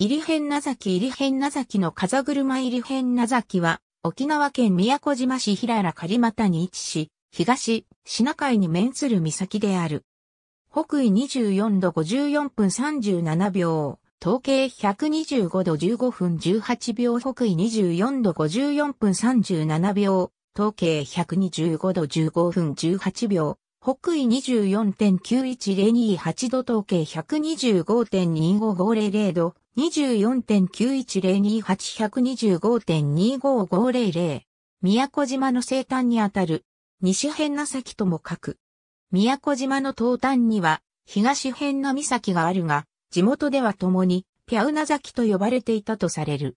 入平崎入平崎の風車入平崎は、沖縄県宮古島市平良狩俣に位置し、東、シナ海に面する岬である。北緯24度54分37秒、東経125度15分18秒、北緯24度54分37秒、東経125度15分18秒。北緯 24.910228 度、東経 125.25500 度、24.91028、125.25500。宮古島の西端にあたる、西平崎とも書く。宮古島の東端には、東平岬があるが、地元では共に、平崎と呼ばれていたとされる。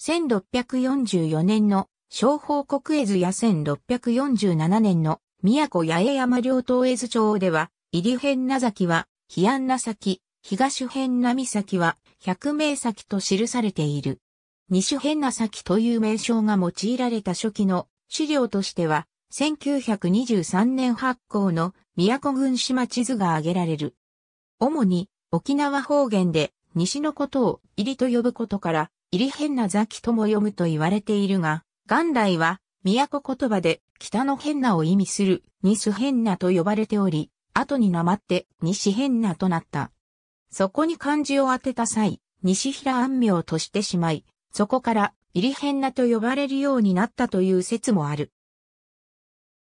1644年の、小豊国絵図や1647年の、宮古八重山両島絵図帳では、入平崎は、飛安名崎、東平岬は、百名崎と記されている。西平崎という名称が用いられた初期の資料としては、1923年発行の宮古郡島地図が挙げられる。主に沖縄方言で西のことを入と呼ぶことから、入平崎とも読むと言われているが、元来は、宮古言葉で北の平名を意味する西平名と呼ばれており、後になまって西平名となった。そこに漢字を当てた際、西平安名としてしまい、そこから入平名と呼ばれるようになったという説もある。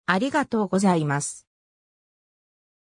ありがとうございます。